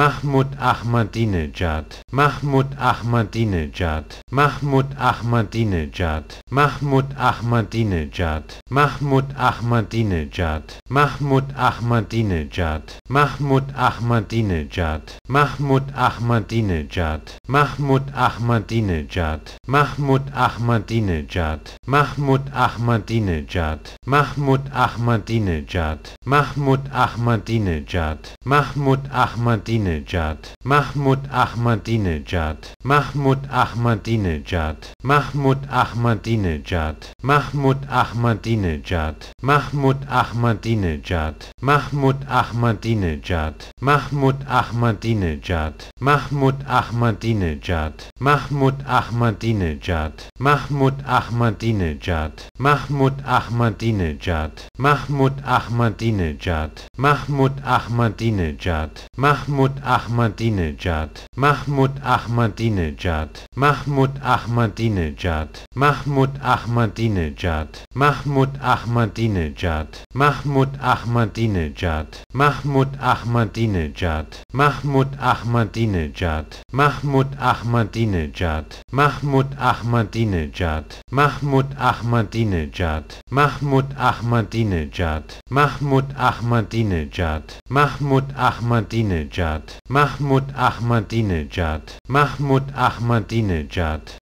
Mahmoud Ahmadinejad, Mahmoud Ahmadinejad, Mahmoud Ahmadinejad, Mahmoud Ahmadinejad, Mahmoud Ahmadinejad, Mahmoud Ahmadinejad, Mahmoud Ahmadinejad, Mahmoud Ahmadinejad, Mahmoud Ahmadinejad, Mahmoud Ahmadinejad, Mahmoud Ahmadinejad, Mahmoud Ahmadinejad, Mahmoud Ahmadinejad, Mahmoud Ahmadinejad, Mahmoud Ahmadinejad, Mahmoud Ahmadinejad, Mahmoud Ahmadinejad, Mahmoud Ahmadinejad, Mahmoud Ahmadinejad, Mahmoud Ahmadinejad, Mahmoud Ahmadinejad, Mahmoud Ahmadinejad, Mahmoud Ahmadinejad, Mahmoud Ahmadinejad, Mahmoud Ahmadinejad, Mahmoud Ahmadinejad, Mahmoud Ahmadinejad, Mahmoud Ahmadinejad, Mahmoud Ahmadinejad, Mahmoud Ahmadinejad, Mahmoud Ahmadinejad, Mahmoud Ahmadinejad, Mahmoud Ahmadinejad, Mahmoud Ahmadinejad, Mahmoud Ahmadinejad, Mahmoud Ahmadinejad, Mahmoud Ahmadinejad, Mahmoud Ahmadinejad, Mahmoud Ahmadinejad, Mahmoud Ahmadinejad, Mahmoud Ahmadinejad, Mahmoud Ahmadinejad, Mahmoud Ahmadinejad,